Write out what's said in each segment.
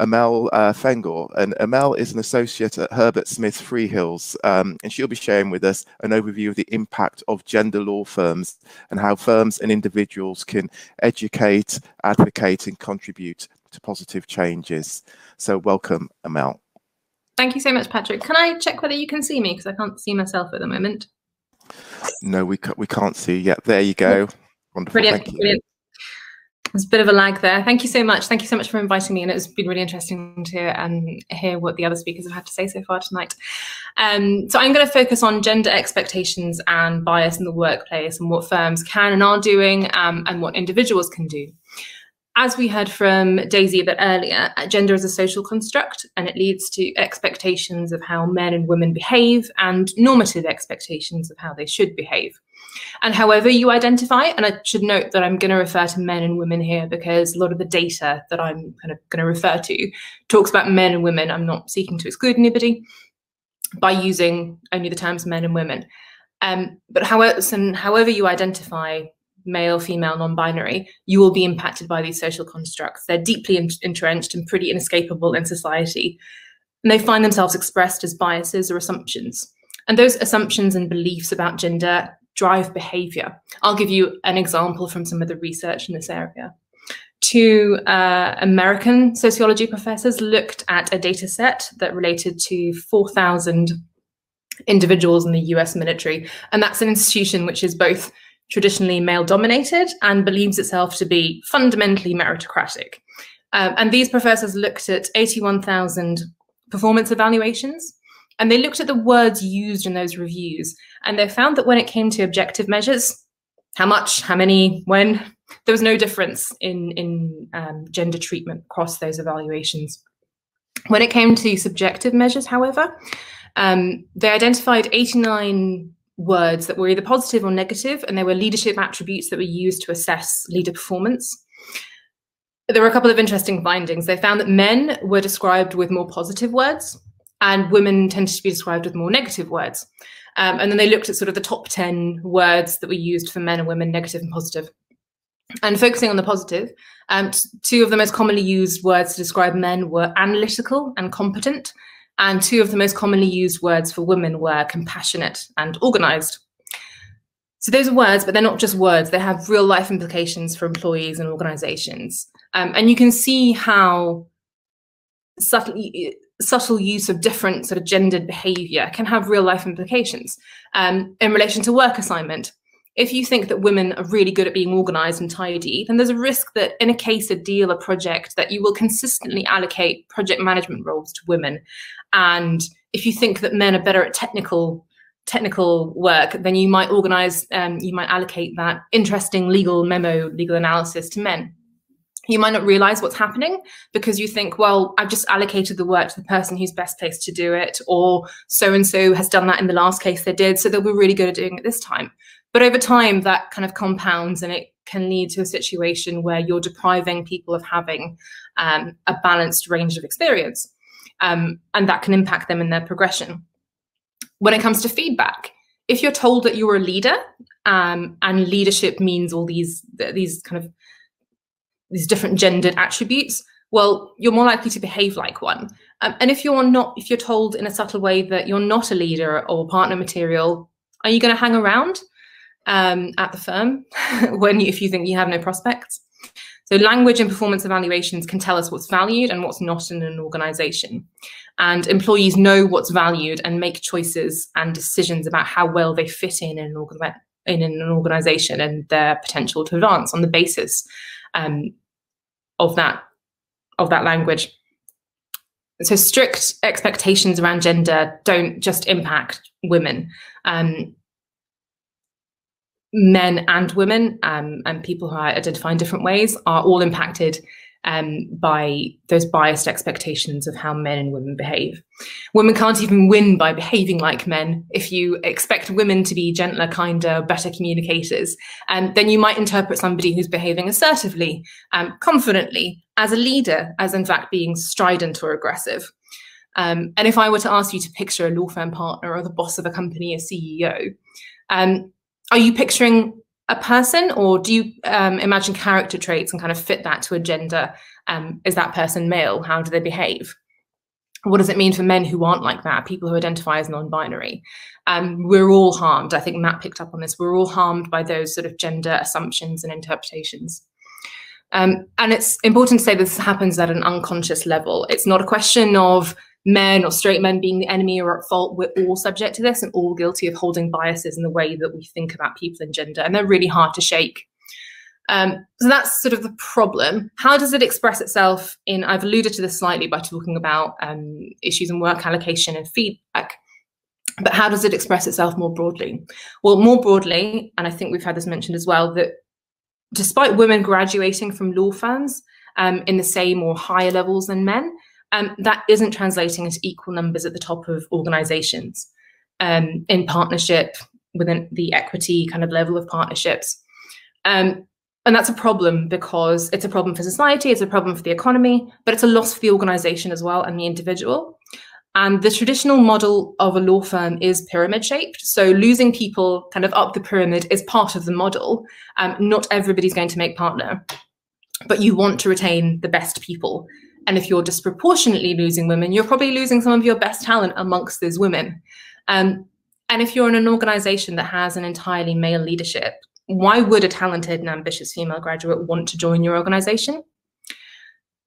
Amel Fenghour, and Amel is an associate at Herbert Smith Freehills, and she'll be sharing with us an overview of the impact of gender law firms and how firms and individuals can educate, advocate and contribute to positive changes. So welcome, Amel. Thank you so much, Patrick. Can I check whether you can see me, because I can't see myself at the moment? No, we can't see yet. There you go. Wonderful. Brilliant. Thank you. Brilliant. There's a bit of a lag there. Thank you so much. Thank you so much for inviting me, and it's been really interesting to hear what the other speakers have had to say so far tonight. So I'm going to focus on gender expectations and bias in the workplace, and what firms can and are doing, and what individuals can do. As we heard from Daisy a bit earlier, gender is a social construct, and it leads to expectations of how men and women behave and normative expectations of how they should behave. And however you identify, and I should note that I'm going to refer to men and women here because a lot of the data that I'm kind of going to refer to talks about men and women. I'm not seeking to exclude anybody by using only the terms men and women. But however you identify, male, female, non-binary, you will be impacted by these social constructs. They're deeply entrenched and pretty inescapable in society. And they find themselves expressed as biases or assumptions. And those assumptions and beliefs about gender drive behavior. I'll give you an example from some of the research in this area. Two American sociology professors looked at a data set that related to 4,000 individuals in the US military. And that's an institution which is both traditionally male-dominated and believes itself to be fundamentally meritocratic. And these professors looked at 81,000 performance evaluations, and they looked at the words used in those reviews, and they found that when it came to objective measures, how much, how many, when, there was no difference in gender treatment across those evaluations. When it came to subjective measures, however, they identified 89 words that were either positive or negative, and they were leadership attributes that were used to assess leader performance. There were a couple of interesting findings. They found that men were described with more positive words, and women tended to be described with more negative words. And then they looked at sort of the top 10 words that were used for men and women, negative and positive. And focusing on the positive, two of the most commonly used words to describe men were analytical and competent. And two of the most commonly used words for women were compassionate and organized. So those are words, but they're not just words. They have real life implications for employees and organizations. And you can see how subtle use of different sort of gendered behavior can have real life implications in relation to work assignment. If you think that women are really good at being organized and tidy, then there's a risk that in a case, a deal, a project, that you will consistently allocate project management roles to women. And if you think that men are better at technical work, then you might organize, you might allocate that interesting legal memo, legal analysis to men. You might not realize what's happening because you think, well, I've just allocated the work to the person who's best placed to do it, or so-and-so has done that in the last case they did, so they'll be really good at doing it this time. But over time, that kind of compounds, and it can lead to a situation where you're depriving people of having a balanced range of experience, and that can impact them in their progression. When it comes to feedback, if you're told that you're a leader and leadership means all these different gendered attributes, well, you're more likely to behave like one. And if you're told in a subtle way that you're not a leader or partner material, are you going to hang around at the firm if you think you have no prospects? So language and performance evaluations can tell us what's valued and what's not in an organization. And employees know what's valued and make choices and decisions about how well they fit in an organization and their potential to advance on the basis of that language. So strict expectations around gender don't just impact women. Men and women and people who identify in different ways are all impacted by those biased expectations of how men and women behave. Women can't even win by behaving like men. If you expect women to be gentler, kinder, better communicators, then you might interpret somebody who's behaving assertively, confidently, as a leader, as in fact being strident or aggressive. And if I were to ask you to picture a law firm partner or the boss of a company, a CEO, are you picturing a person, or do you imagine character traits and kind of fit that to a gender? Is that person male? How do they behave? What does it mean for men who aren't like that, people who identify as non-binary? We're all harmed. I think Matt picked up on this. We're all harmed by those sort of gender assumptions and interpretations. And it's important to say this happens at an unconscious level. It's not a question of men or straight men being the enemy or at fault. We're all subject to this and all guilty of holding biases in the way that we think about people and gender, and they're really hard to shake. So that's sort of the problem. How does it express itself in, I've alluded to this slightly by talking about issues in work allocation and feedback, but how does it express itself more broadly? Well, more broadly, and I think we've had this mentioned as well, that despite women graduating from law firms in the same or higher levels than men, that isn't translating into equal numbers at the top of organizations in partnership, within the equity kind of level of partnerships. And that's a problem because it's a problem for society, it's a problem for the economy, but it's a loss for the organization as well and the individual. And the traditional model of a law firm is pyramid shaped. So losing people kind of up the pyramid is part of the model. Not everybody's going to make partner, but you want to retain the best people. And if you're disproportionately losing women, you're probably losing some of your best talent amongst those women. And if you're in an organization that has an entirely male leadership, why would a talented and ambitious female graduate want to join your organization?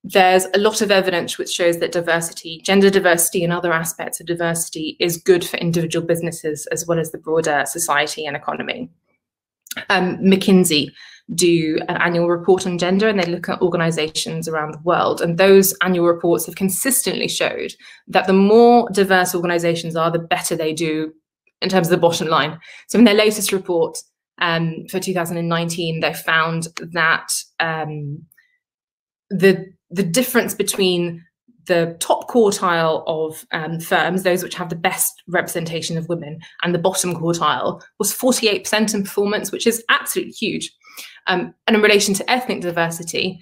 There's a lot of evidence which shows that diversity, gender diversity, and other aspects of diversity is good for individual businesses as well as the broader society and economy. McKinsey do an annual report on gender, and they look at organizations around the world, and those annual reports have consistently showed that the more diverse organizations are, the better they do in terms of the bottom line. So in their latest report, for 2019, they found that the difference between the top quartile of firms, those which have the best representation of women, and the bottom quartile was 48% in performance, which is absolutely huge. And in relation to ethnic diversity,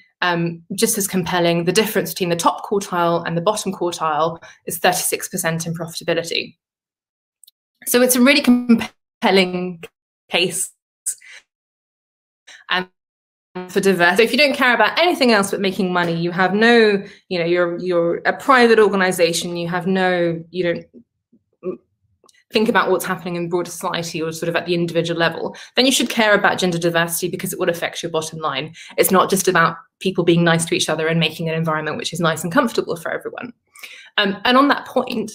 just as compelling, the difference between the top quartile and the bottom quartile is 36% in profitability. So it's a really compelling case for diversity. So if you don't care about anything else but making money, you have no, you know, you're a private organization, you have no, you don't think about what's happening in broader society or sort of at the individual level, then you should care about gender diversity because it will affect your bottom line. It's not just about people being nice to each other and making an environment which is nice and comfortable for everyone. And on that point,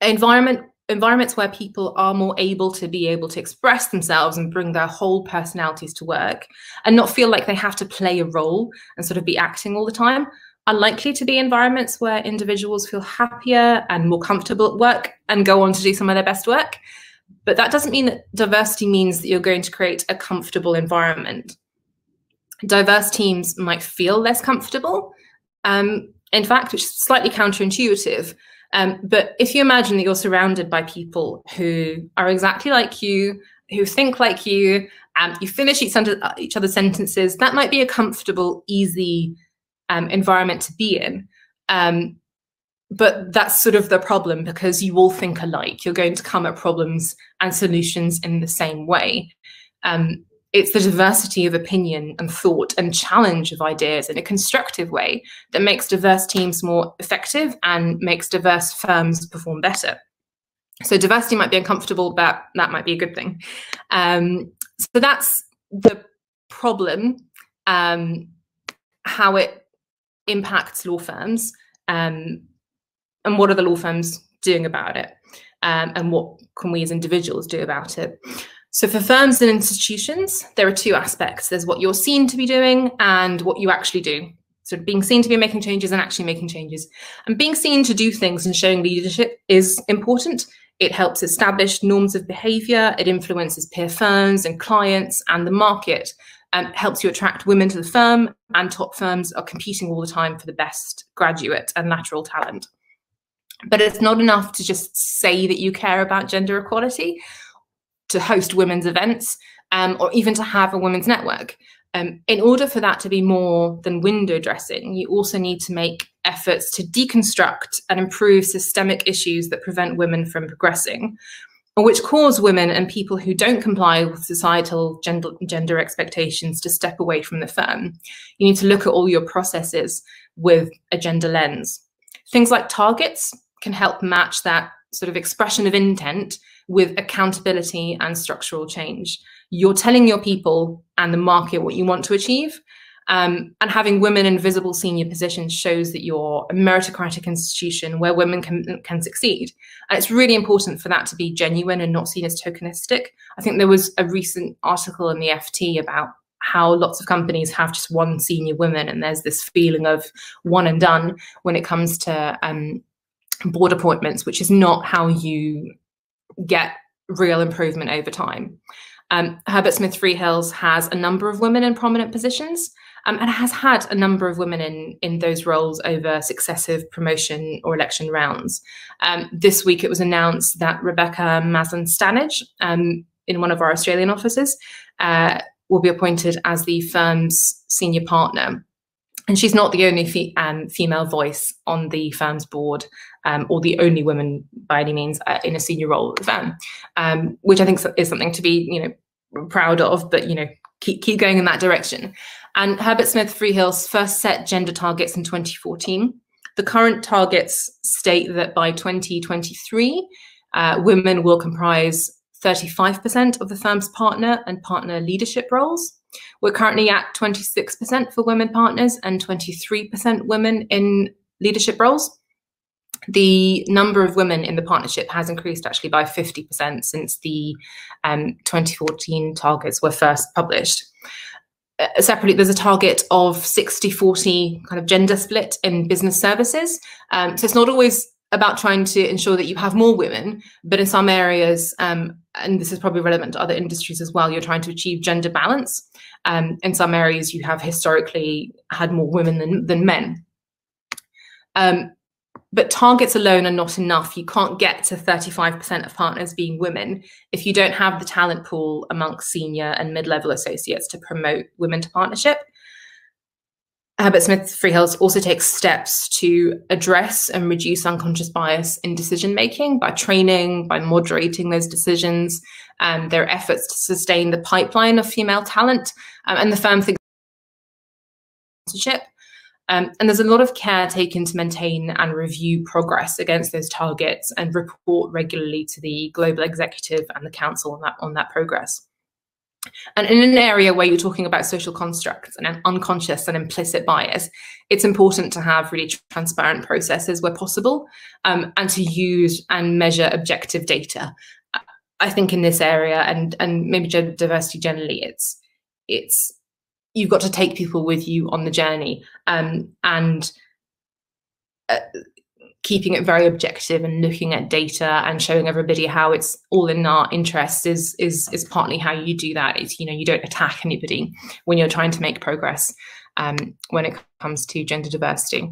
environments where people are more able to express themselves and bring their whole personalities to work and not feel like they have to play a role and sort of be acting all the time are likely to be environments where individuals feel happier and more comfortable at work and go on to do some of their best work. But that doesn't mean that diversity means that you're going to create a comfortable environment. Diverse teams might feel less comfortable, in fact, which is slightly counterintuitive. But if you imagine that you're surrounded by people who are exactly like you, who think like you, and you finish each other's sentences, that might be a comfortable, easy environment to be in. But that's sort of the problem because you all think alike. You're going to come at problems and solutions in the same way. It's the diversity of opinion and thought and challenge of ideas in a constructive way that makes diverse teams more effective and makes diverse firms perform better. So diversity might be uncomfortable, but that might be a good thing. So that's the problem, how it impacts law firms, and what are the law firms doing about it, and what can we as individuals do about it. So for firms and institutions, there are two aspects. There's what you're seen to be doing and what you actually do. So being seen to be making changes and actually making changes. And being seen to do things and showing leadership is important. It helps establish norms of behavior. It influences peer firms and clients and the market, and helps you attract women to the firm, and top firms are competing all the time for the best graduate and lateral talent. But it's not enough to just say that you care about gender equality, to host women's events, or even to have a women's network. In order for that to be more than window dressing, you also need to make efforts to deconstruct and improve systemic issues that prevent women from progressing. which cause women and people who don't comply with societal gender expectations to step away from the firm. You need to look at all your processes with a gender lens. Things like targets can help match that sort of expression of intent with accountability and structural change. You're telling your people and the market what you want to achieve, and having women in visible senior positions shows that you're a meritocratic institution where women can succeed. And it's really important for that to be genuine and not seen as tokenistic. I think there was a recent article in the FT about how lots of companies have just one senior woman, and there's this feeling of one and done when it comes to board appointments, which is not how you get real improvement over time. Herbert Smith Freehills has a number of women in prominent positions, and has had a number of women in those roles over successive promotion or election rounds. This week it was announced that Rebecca Mazan Stannage, in one of our Australian offices, will be appointed as the firm's senior partner. And she's not the only female voice on the firm's board, or the only woman by any means in a senior role at the firm, which I think is something to be, proud of, but, keep going in that direction. And Herbert Smith Freehills first set gender targets in 2014. The current targets state that by 2023, women will comprise 35% of the firm's partner and partner leadership roles. We're currently at 26% for women partners and 23% women in leadership roles. The number of women in the partnership has increased actually by 50% since the 2014 targets were first published. Separately, there's a target of 60-40 kind of gender split in business services. So it's not always about trying to ensure that you have more women, but in some areas, and this is probably relevant to other industries as well, you're trying to achieve gender balance. In some areas, you have historically had more women than men. But targets alone are not enough. You can't get to 35% of partners being women if you don't have the talent pool amongst senior and mid-level associates to promote women to partnership. Herbert Smith Freehills also takes steps to address and reduce unconscious bias in decision-making by training, by moderating those decisions. There are efforts to sustain the pipeline of female talent, and the firm thinks partnership. And there's a lot of care taken to maintain and review progress against those targets and report regularly to the global executive and the council on that progress. And in an area where you're talking about social constructs and an unconscious and implicit bias, it's important to have really transparent processes where possible, and to use and measure objective data. I think in this area and maybe gender diversity generally, it's you've got to take people with you on the journey, and keeping it very objective and looking at data and showing everybody how it's all in our interests is partly how you do that. It's, you don't attack anybody when you're trying to make progress when it comes to gender diversity.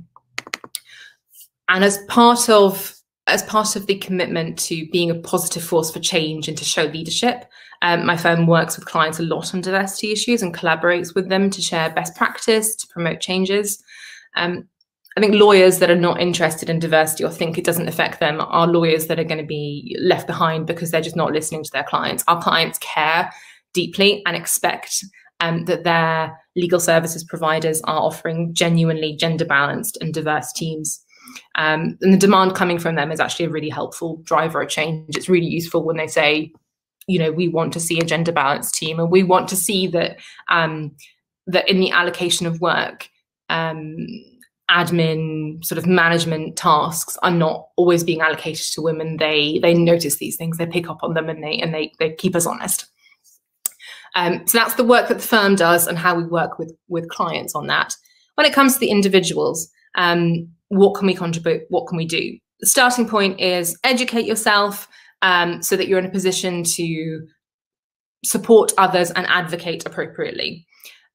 And as part of the commitment to being a positive force for change and to show leadership, my firm works with clients a lot on diversity issues and collaborates with them to share best practice, to promote changes. I think lawyers that are not interested in diversity or think it doesn't affect them are lawyers that are going to be left behind because they're just not listening to their clients. Our clients care deeply and expect that their legal services providers are offering genuinely gender balanced and diverse teams. And the demand coming from them is actually a really helpful driver of change. It's really useful when they say, we want to see a gender balanced team, and we want to see that, that in the allocation of work, admin sort of management tasks are not always being allocated to women. They notice these things, they pick up on them, and they keep us honest. So that's the work that the firm does and how we work with clients on that. When it comes to the individuals, what can we contribute? What can we do? The starting point is educate yourself, so that you're in a position to support others and advocate appropriately.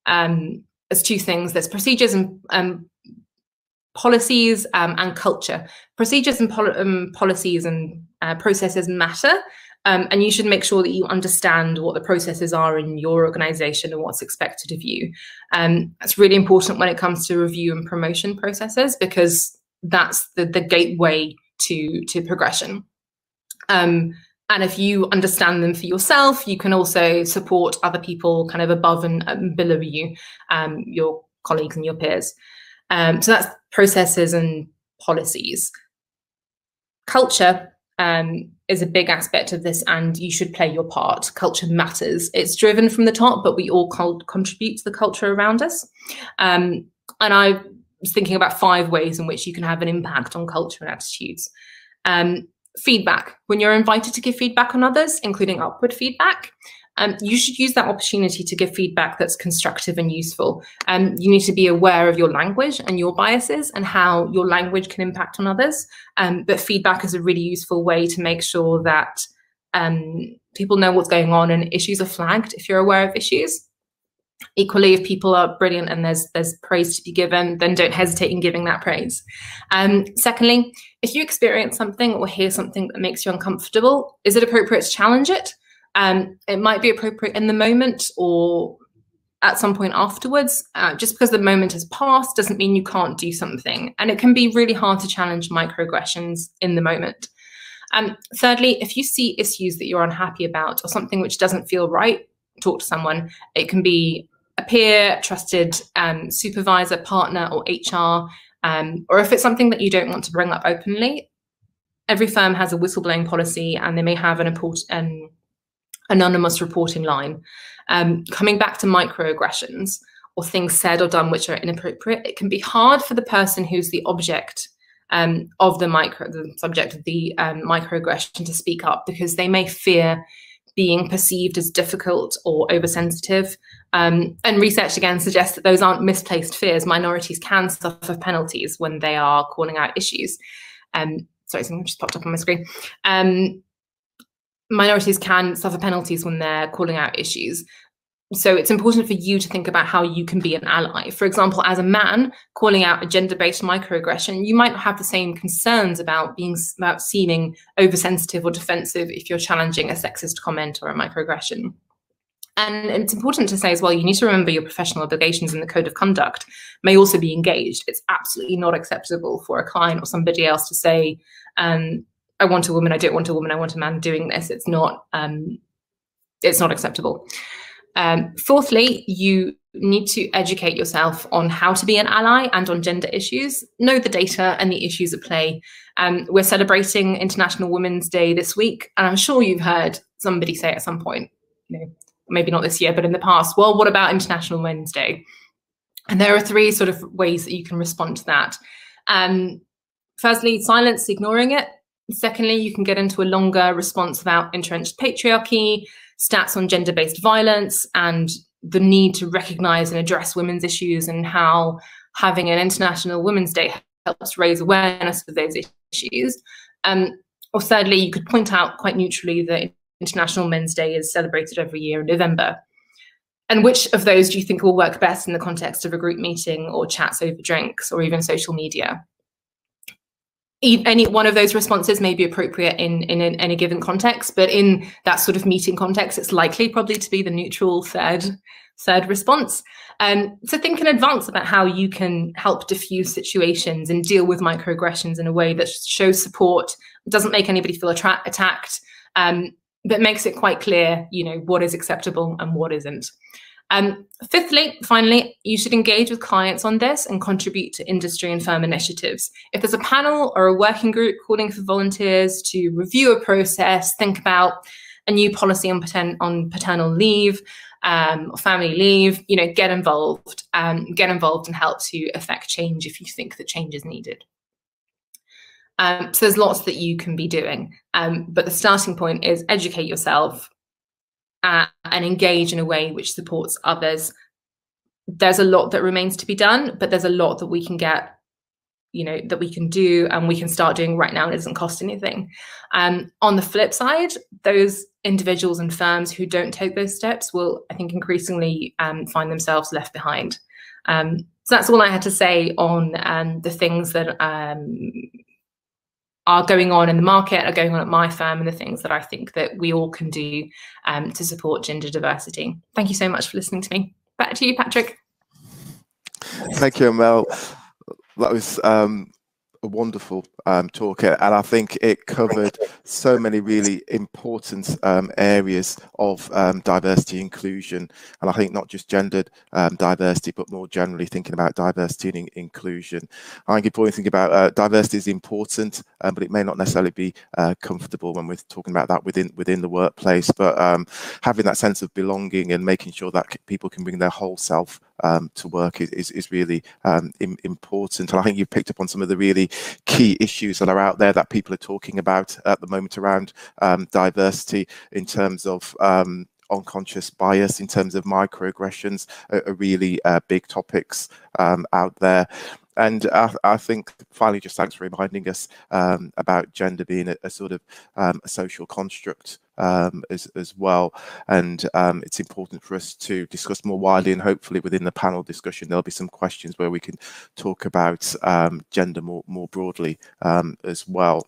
There's two things. There's procedures and policies and culture. Procedures and policies and processes matter, and you should make sure that you understand what the processes are in your organization and what's expected of you. That's really important when it comes to review and promotion processes, because that's the gateway to progression. And if you understand them for yourself, you can also support other people kind of above and below you, your colleagues and your peers. So that's processes and policies. Culture is a big aspect of this, and you should play your part. Culture matters. It's driven from the top, but we all contribute to the culture around us. And I was thinking about 5 ways in which you can have an impact on culture and attitudes. Feedback. When you're invited to give feedback on others, including upward feedback, you should use that opportunity to give feedback that's constructive and useful. You need to be aware of your language and your biases and how your language can impact on others. But feedback is a really useful way to make sure that people know what's going on and issues are flagged if you're aware of issues. Equally, if people are brilliant and there's praise to be given, then don't hesitate in giving that praise. Secondly, if you experience something or hear something that makes you uncomfortable, is it appropriate to challenge it? It might be appropriate in the moment or at some point afterwards. Just because the moment has passed doesn't mean you can't do something. And it can be really hard to challenge microaggressions in the moment. Thirdly, if you see issues that you're unhappy about or something which doesn't feel right, talk to someone. It can be a peer, trusted supervisor, partner, or HR. Or if it's something that you don't want to bring up openly, every firm has a whistleblowing policy, and they may have an anonymous reporting line. Coming back to microaggressions or things said or done which are inappropriate, it can be hard for the person who's the object of the subject of the microaggression to speak up, because they may fear being perceived as difficult or oversensitive. And research again suggests that those aren't misplaced fears. Minorities can suffer penalties when they are calling out issues. Sorry, something just popped up on my screen. Minorities can suffer penalties when they're calling out issues. So it's important for you to think about how you can be an ally. For example, as a man calling out a gender-based microaggression, you might not have the same concerns about seeming oversensitive or defensive if you're challenging a sexist comment or a microaggression. And it's important to say as well, you need to remember your professional obligations, and the code of conduct may also be engaged. It's absolutely not acceptable for a client or somebody else to say, I want a woman, I don't want a woman, I want a man doing this. It's not acceptable. Fourthly, you need to educate yourself on how to be an ally and on gender issues. Know the data and the issues at play. We're celebrating International Women's Day this week, and I'm sure you've heard somebody say at some point, you know, maybe not this year, but in the past, well, what about International Women's Day? And there are 3 sort of ways that you can respond to that. Firstly, silence, ignoring it. Secondly, you can get into a longer response about entrenched patriarchy, stats on gender-based violence, and the need to recognize and address women's issues, and how having an International Women's Day helps raise awareness of those issues. Or thirdly, you could point out quite neutrally that International Men's Day is celebrated every year in November. And which of those do you think will work best in the context of a group meeting or chats over drinks or even social media? Any one of those responses may be appropriate in any given context, but in that sort of meeting context, it's likely probably to be the neutral third response. So think in advance about how you can help diffuse situations and deal with microaggressions in a way that shows support, doesn't make anybody feel attacked, but makes it quite clear, you know, what is acceptable and what isn't. Finally, you should engage with clients on this and contribute to industry and firm initiatives. If there's a panel or a working group calling for volunteers to review a process, think about a new policy on paternal leave or family leave, you know, get involved and help to affect change if you think that change is needed. So there's lots that you can be doing, but the starting point is educate yourself and engage in a way which supports others. There's a lot that remains to be done, but there's a lot that we can get, you know, that we can do and we can start doing right now. It doesn't cost anything. On the flip side, those individuals and firms who don't take those steps will, I think, increasingly find themselves left behind. So that's all I had to say on the things that are going on in the market, are going on at my firm, and the things that I think that we all can do to support gender diversity. Thank you so much for listening to me. Back to you, Patrick. Thank you, Amel. That was a wonderful talk, and I think it covered so many really important areas of diversity inclusion, and I think not just gendered diversity, but more generally thinking about diversity and inclusion. I think important thing about diversity is important, but it may not necessarily be comfortable when we're talking about that within the workplace. But having that sense of belonging and making sure that people can bring their whole self to work is really important. And I think you've picked up on some of the really key issues that are out there that people are talking about at the moment around diversity, in terms of unconscious bias, in terms of microaggressions, are really big topics out there. And I think finally, just thanks for reminding us about gender being a sort of a social construct as well. And it's important for us to discuss more widely, and hopefully within the panel discussion, there'll be some questions where we can talk about gender more broadly as well.